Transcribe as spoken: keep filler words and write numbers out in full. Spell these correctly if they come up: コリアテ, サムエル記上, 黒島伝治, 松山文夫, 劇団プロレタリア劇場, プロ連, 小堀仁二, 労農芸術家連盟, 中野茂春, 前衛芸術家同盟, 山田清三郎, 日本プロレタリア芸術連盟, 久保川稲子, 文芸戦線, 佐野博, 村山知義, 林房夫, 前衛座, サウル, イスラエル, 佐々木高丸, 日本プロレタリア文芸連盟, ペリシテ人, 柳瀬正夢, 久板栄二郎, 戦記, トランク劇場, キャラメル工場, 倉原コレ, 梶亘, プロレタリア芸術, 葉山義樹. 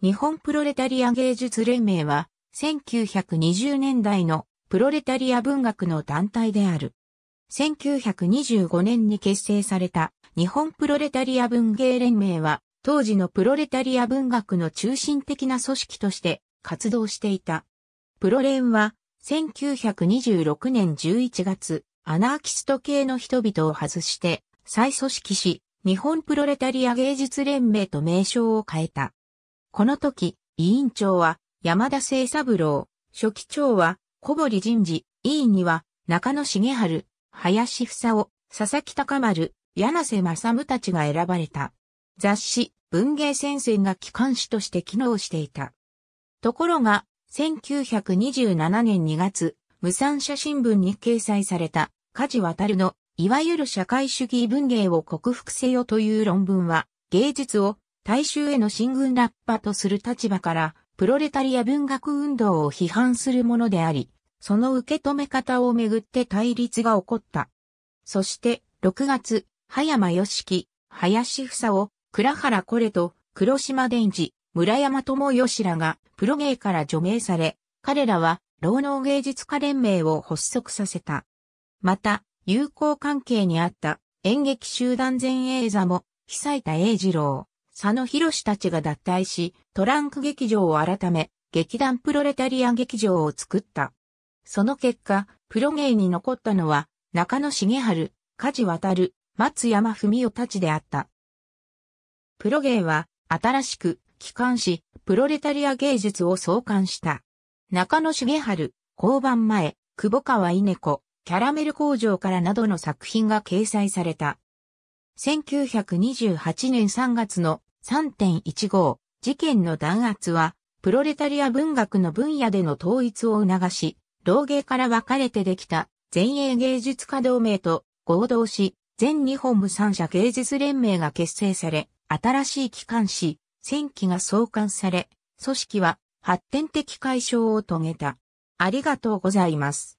日本プロレタリア芸術連盟はせんきゅうひゃくにじゅうねんだいのプロレタリア文学の団体である。せんきゅうひゃくにじゅうごねんに結成された日本プロレタリア文芸連盟は当時のプロレタリア文学の中心的な組織として活動していた。プロ連はせんきゅうひゃくにじゅうろくねんじゅういちがつアナーキスト系の人々を外して再組織し日本プロレタリア芸術連盟と名称を変えた。この時委員長は山田清三郎、書記長は小堀仁二、委員には中野茂春、林房夫、佐々木高丸、柳瀬正夢たちが選ばれた。雑誌、文芸戦線が機関紙として機能していた。ところが、せんきゅうひゃくにじゅうななねんにがつ、無産社新聞に掲載された、梶亘の、いわゆる社会主義文芸を克服せよという論文は、芸術を大衆への進軍ラッパとする立場から、プロレタリア文学運動を批判するものであり、その受け止め方をめぐって対立が起こった。そして、ろくがつ、葉山義樹、林房夫、倉原コレと、黒島伝次、村山智義らが、プロ芸から除名され、彼らは、労農芸術家連盟を発足させた。また、友好関係にあった、演劇集団前衛座も、久板英二郎、佐野博たちが脱退し、トランク劇場を改め、劇団プロレタリア劇場を作った。その結果、プロ芸に残ったのは、中野茂春、梶亘、松山文夫たちであった。プロ芸は、新しく、機関紙、プロレタリア芸術を創刊した。中野茂春、交番前、久保川稲子、キャラメル工場からなどの作品が掲載された。せんきゅうひゃくにじゅうはちねんさんがつの さんてんいちご 事件の弾圧は、プロレタリア文学の分野での統一を促し、労芸から分かれてできた前衛芸術家同盟と合同し、全日本無産社芸術連盟が結成され、新しい機関紙、戦記が創刊され、組織は発展的解消を遂げた。ありがとうございます。